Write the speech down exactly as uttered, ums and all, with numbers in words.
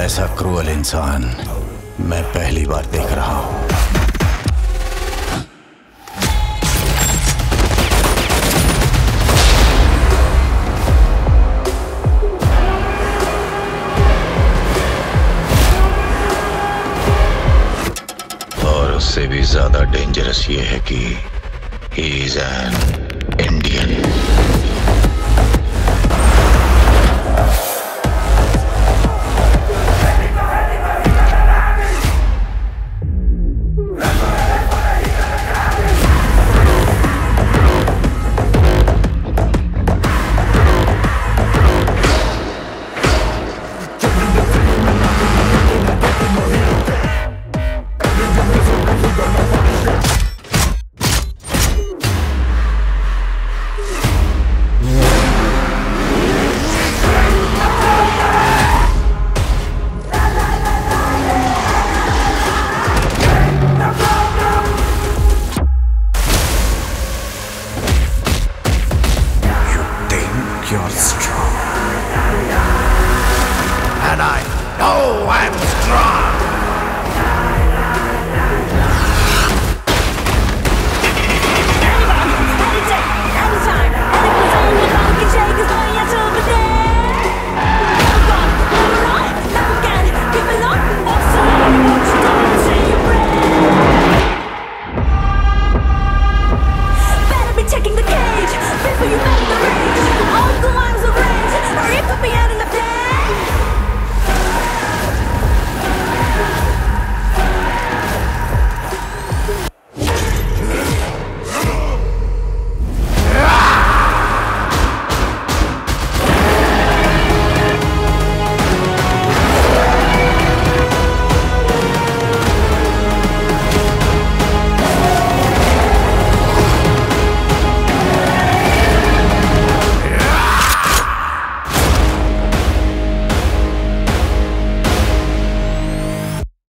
ऐसा क्रूअल इंसान मैं पहली बार देख रहा हूं। से भी ज्यादा डेंजरस ये है कि ही इज एन इंडियन।